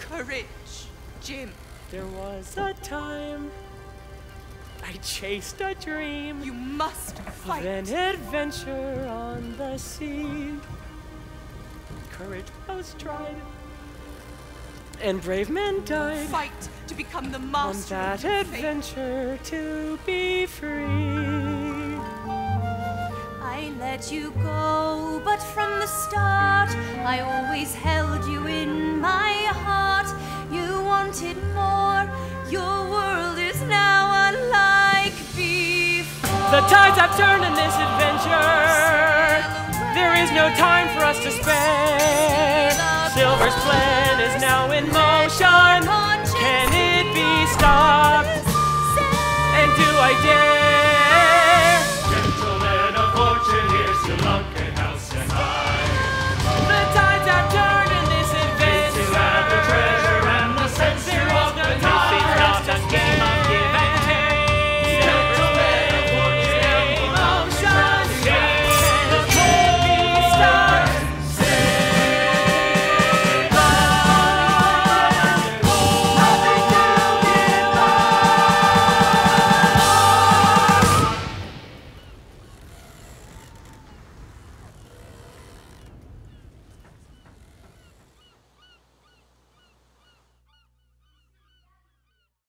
Courage, Jim. There was a time I chased a dream. You must fight. Of an adventure on the sea. Courage was tried, and brave men died. Fight to become the master. On that adventure to be free. I let you go, but from the start, I always held you in my heart. You wanted more. Your world is now unlike before. The tides have turned in this adventure. There is no time for us to spare. Silver's plan is now in motion. Can it be stopped? And do I dare?